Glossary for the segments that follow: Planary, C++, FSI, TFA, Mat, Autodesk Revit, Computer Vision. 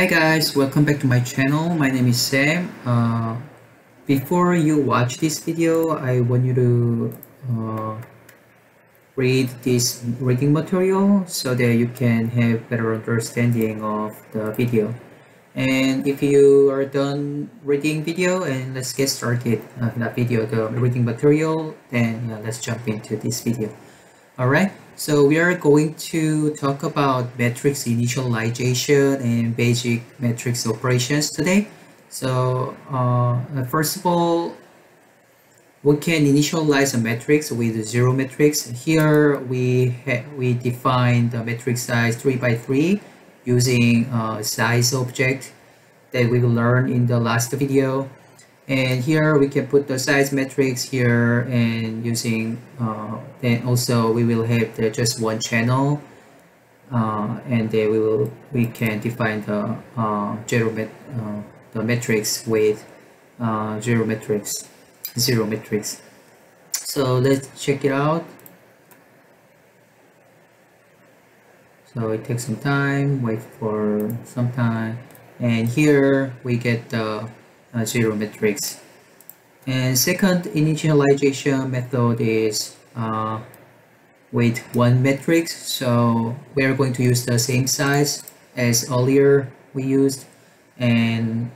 Hi guys, welcome back to my channel. My name is Sam. Before you watch this video, I want you to read this reading material so that you can have better understanding of the video. And if you are done reading video, and let's get started the reading material, then let's jump into this video. Alright, so we are going to talk about matrix initialization and basic matrix operations today. So first of all, we can initialize a matrix with a zero matrix. Here we define the matrix size 3 by 3 using a size object that we learned in the last video. And here we can put the size matrix here, and using then also we will have the just one channel, and then we can define the matrix with zero matrix. So let's check it out. So it takes some time, wait for some time, and here we get the zero matrix. And second initialization method is with one matrix. So we are going to use the same size as earlier we used, and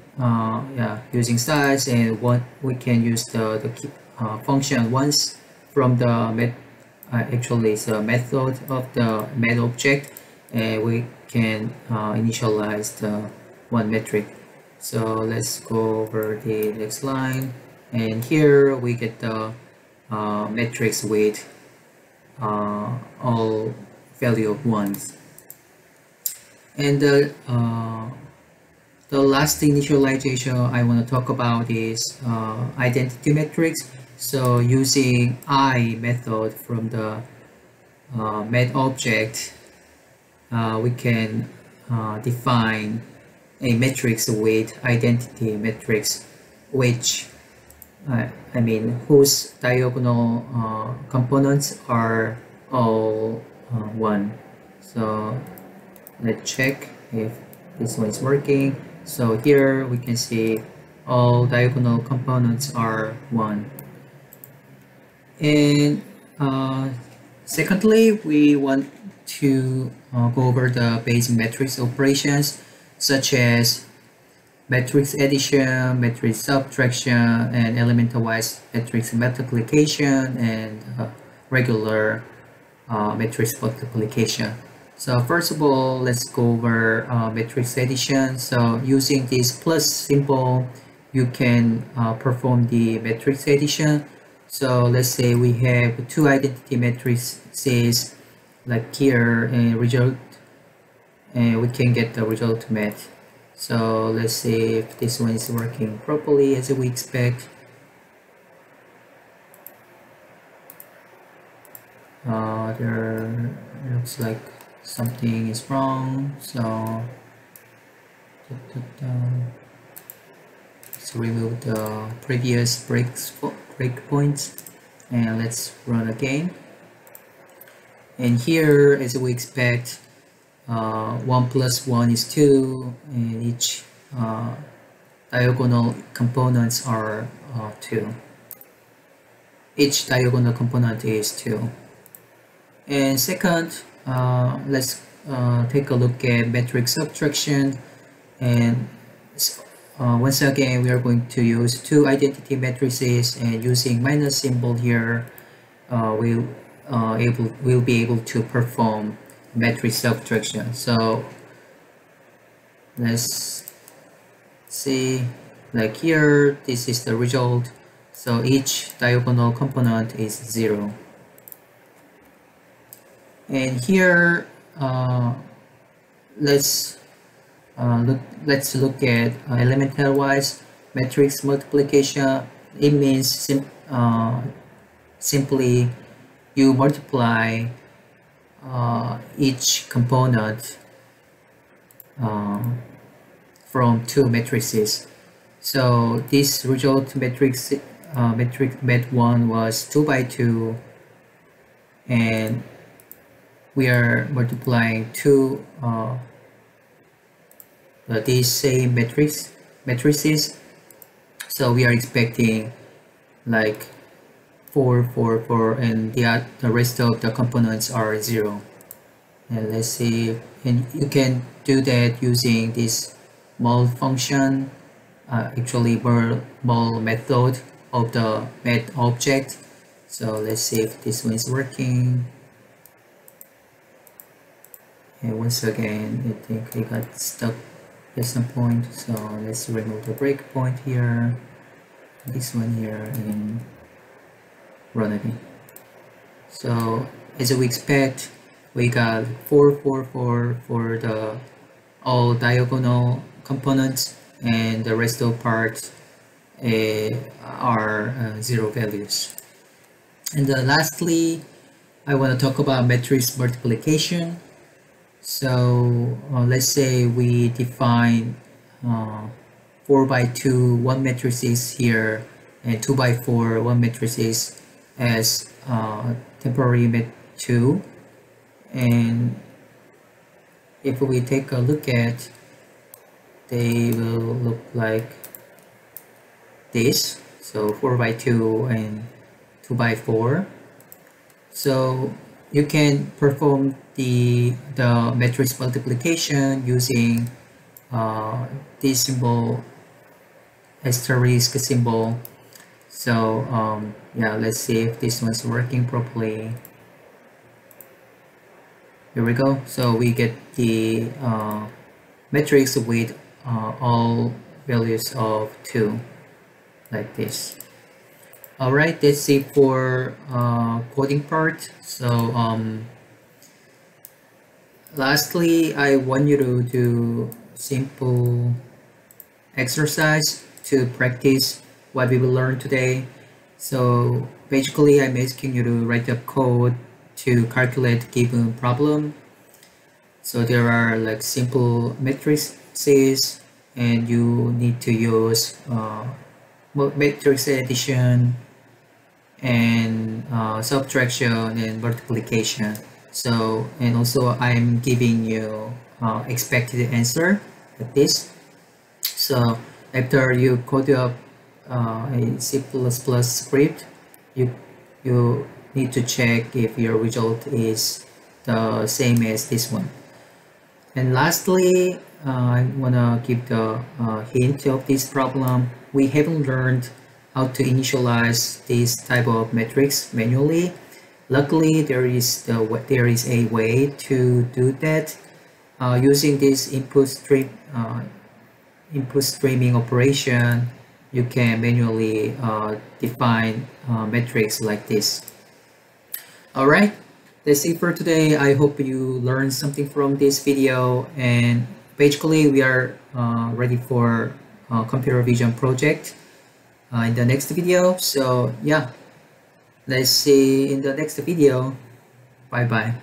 using size, and what we can use the function once from the method of the mat object, and we can initialize the one matrix. So let's go over the next line, and here we get the matrix with all value of 1s. And the last initialization I want to talk about is identity matrix. So using I method from the mat object, we can define a matrix with identity matrix, which whose diagonal components are all 1. So let's check if this one is working. So here we can see all diagonal components are 1. And secondly, we want to go over the basic matrix operations, such as matrix addition, matrix subtraction, and elemental-wise matrix multiplication, and regular matrix multiplication. So first of all, let's go over matrix addition. So using this plus symbol, you can perform the matrix addition. So let's say we have two identity matrices like here, and result, and we can get the result mat. So let's see if this one is working properly as we expect. There looks like something is wrong, so let's remove the previous breakpoints, and let's run again. And here, as we expect, 1 plus 1 is 2, and each diagonal components are 2. Each diagonal component is 2. And second, let's take a look at matrix subtraction. And once again, we are going to use two identity matrices, and using minus symbol here, we'll be able to perform matrix subtraction. So let's see, like here, this is the result. So each diagonal component is 0. And here, let's look at elemental-wise matrix multiplication. It means simply you multiply each component from two matrices. So this result matrix, mat 1 was 2 by 2, and we are multiplying two these same matrices. So we are expecting like 4, 4, 4, and the rest of the components are 0. And let's see, and you can do that using this mul function, actually mul method of the mat object. So let's see if this one is working. And once again, I think it got stuck at some point. So let's remove the breakpoint here, this one here, and run again. So as we expect, we got 4, 4, 4 for the all diagonal components, and the rest of parts are 0 values. And lastly, I want to talk about matrix multiplication. So let's say we define 4 by 2 1 matrices here and 2 by 4 1 matrices as temporary mat 2. And if we take a look at, they will look like this. So 4 by 2 and 2 by 4. So you can perform the matrix multiplication using this symbol, asterisk symbol. So yeah, let's see if this one's working properly. Here we go. So we get the matrix with all values of 2, like this. Alright, that's it for coding part. So lastly, I want you to do simple exercise to practice what we will learn today. So basically, I'm asking you to write up code to calculate given problem. So there are like simple matrices, and you need to use matrix addition and subtraction and multiplication. So, and also I'm giving you expected answer like this. So after you code up a C++ script, you need to check if your result is the same as this one. And lastly, I want to give the hint of this problem. We haven't learned how to initialize this type of matrix manually. Luckily, there is a way to do that using this input streaming operation. You can manually define matrix like this. All right, that's it for today. I hope you learned something from this video, and basically we are ready for computer vision project in the next video. So yeah, let's see in the next video. Bye bye.